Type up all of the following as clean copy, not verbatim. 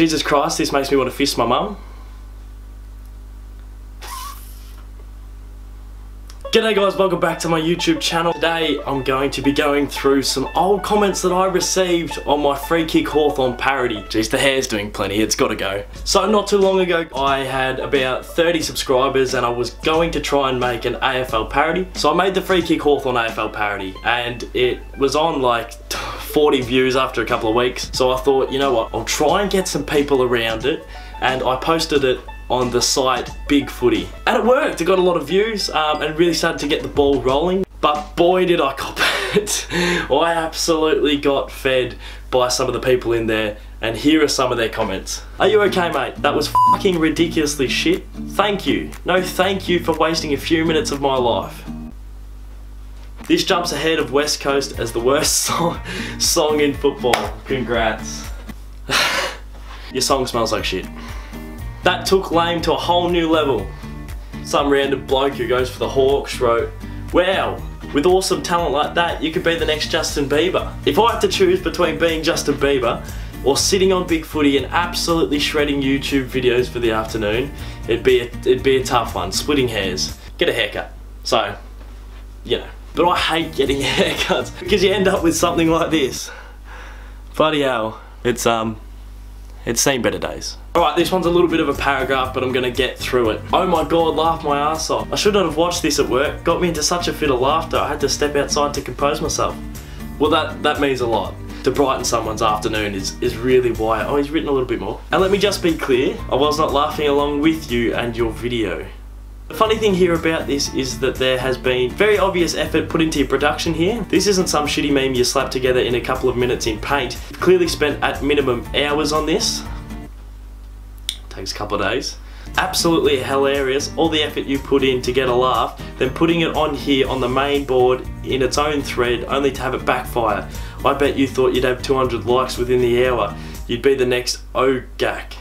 Jesus Christ, this makes me want to fist my mum. G'day guys, welcome back to my YouTube channel. Today I'm going to be going through some old comments that I received on my Free Kick Hawthorne parody. Jeez, the hair's doing plenty, it's gotta go. So not too long ago, I had about 30 subscribers and I was going to try and make an AFL parody. So I made the Free Kick Hawthorne AFL parody and it was on like 40 views after a couple of weeks. So I thought, you know what, I'll try and get some people around it, and I posted it on the site Bigfooty. And it worked, it got a lot of views and really started to get the ball rolling. But boy did I cop it. I absolutely got fed by some of the people in there, and here are some of their comments. Are you okay, mate? That was fucking ridiculously shit. Thank you. No thank you for wasting a few minutes of my life. This jumps ahead of West Coast as the worst song in football. Congrats. Your song smells like shit. That took lame to a whole new level. Some random bloke who goes for the Hawks wrote, wow, with awesome talent like that, you could be the next Justin Bieber. If I had to choose between being Justin Bieber or sitting on Bigfooty and absolutely shredding YouTube videos for the afternoon, it'd be a tough one, splitting hairs. Get a haircut. So, you know. But I hate getting haircuts because you end up with something like this. Bloody hell. It's seen better days. Alright, this one's a little bit of a paragraph, but I'm gonna get through it. Oh my god, laughed my ass off. I should not have watched this at work. Got me into such a fit of laughter, I had to step outside to compose myself. Well, that means a lot. To brighten someone's afternoon is really why. Oh, he's written a little bit more. And let me just be clear, I was not laughing along with you and your video. The funny thing here about this is that there has been very obvious effort put into your production here. This isn't some shitty meme you slap together in a couple of minutes in paint. You've clearly spent at minimum hours on this. Takes a couple of days. Absolutely hilarious, all the effort you put in to get a laugh, then putting it on here on the main board in its own thread only to have it backfire. I bet you thought you'd have 200 likes within the hour. You'd be the next OGAC.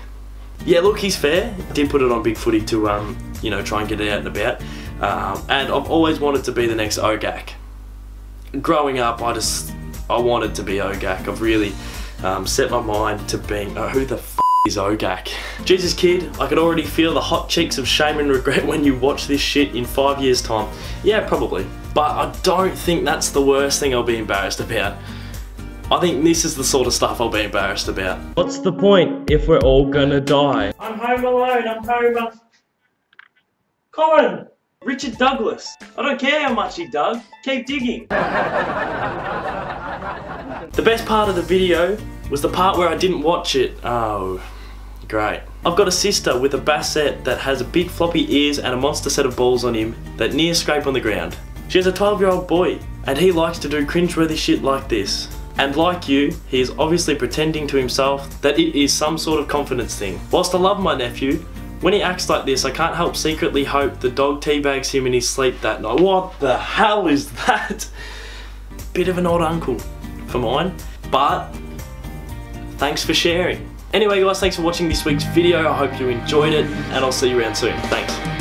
Yeah, look, he's fair. Did put it on Bigfooty to, you know, try and get it out and about. And I've always wanted to be the next OGAC. Growing up, I wanted to be OGAC. I've really set my mind to being, oh, who the f is OGAC? Jesus, kid, I could already feel the hot cheeks of shame and regret when you watch this shit in 5 years' time. Yeah, probably. But I don't think that's the worst thing I'll be embarrassed about. I think this is the sort of stuff I'll be embarrassed about. What's the point if we're all gonna die? I'm home alone, I'm home alone. Colin! Richard Douglas. I don't care how much he dug, keep digging. The best part of the video was the part where I didn't watch it. Oh, great. I've got a sister with a Basset that has a big floppy ears and a monster set of balls on him that near scrape on the ground. She has a 12-year-old boy and he likes to do cringeworthy shit like this. And like you, he is obviously pretending to himself that it is some sort of confidence thing. Whilst I love my nephew, when he acts like this, I can't help secretly hope the dog teabags him in his sleep that night. What the hell is that? Bit of an odd uncle for mine, but thanks for sharing. Anyway guys, thanks for watching this week's video. I hope you enjoyed it and I'll see you around soon. Thanks.